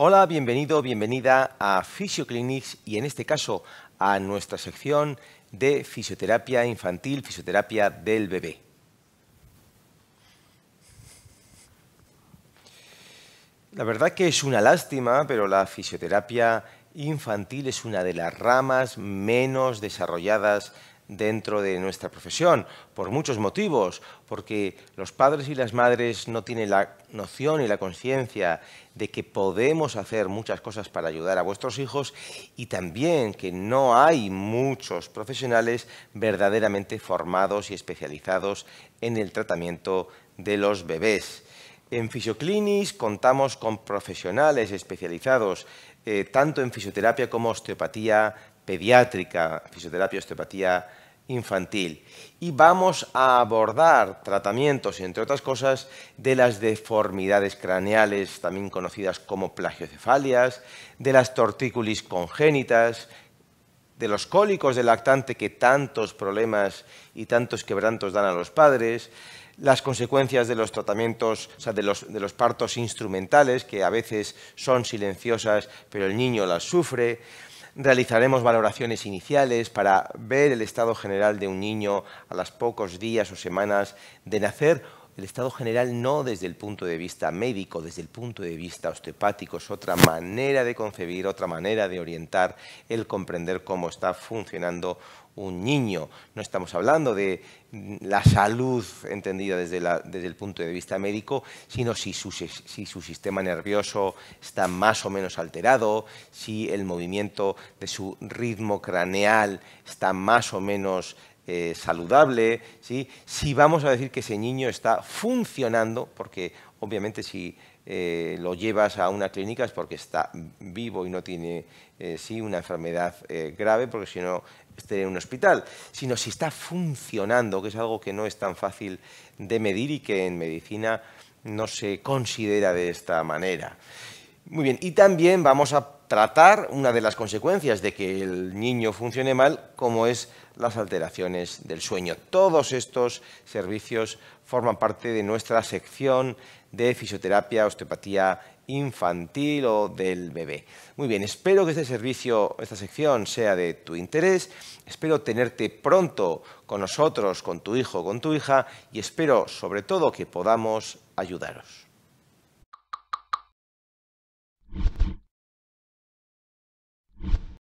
Hola, bienvenido, bienvenida a FisioClinics y en este caso a nuestra sección de fisioterapia infantil, fisioterapia del bebé. La verdad que es una lástima, pero la fisioterapia infantil es una de las ramas menos desarrolladas dentro de nuestra profesión, por muchos motivos, porque los padres y las madres no tienen la noción y la conciencia de que podemos hacer muchas cosas para ayudar a vuestros hijos y también que no hay muchos profesionales verdaderamente formados y especializados en el tratamiento de los bebés. En FisioClinics contamos con profesionales especializados tanto en fisioterapia como osteopatía pediátrica, fisioterapia, osteopatía infantil. Y vamos a abordar tratamientos, entre otras cosas, de las deformidades craneales, también conocidas como plagiocefalias, de las tortícolis congénitas, de los cólicos del lactante que tantos problemas y tantos quebrantos dan a los padres, las consecuencias de los tratamientos, o sea, de los partos instrumentales, que a veces son silenciosas, pero el niño las sufre. Realizaremos valoraciones iniciales para ver el estado general de un niño a los pocos días o semanas de nacer. El estado general no desde el punto de vista médico, desde el punto de vista osteopático. Es otra manera de concebir, otra manera de orientar el comprender cómo está funcionando un niño. No estamos hablando de la salud entendida desde el punto de vista médico, sino si su sistema nervioso está más o menos alterado, si el movimiento de su ritmo craneal está más o menos saludable, ¿sí? Si vamos a decir que ese niño está funcionando, porque obviamente si lo llevas a una clínica es porque está vivo y no tiene sí, una enfermedad grave, porque si no esté en un hospital, sino si está funcionando, que es algo que no es tan fácil de medir y que en medicina no se considera de esta manera. Muy bien, y también vamos a tratar una de las consecuencias de que el niño funcione mal, como es las alteraciones del sueño. Todos estos servicios forman parte de nuestra sección de fisioterapia, osteopatía infantil o del bebé. Muy bien, espero que este servicio, esta sección sea de tu interés, espero tenerte pronto con nosotros, con tu hijo, con tu hija y espero sobre todo que podamos ayudaros.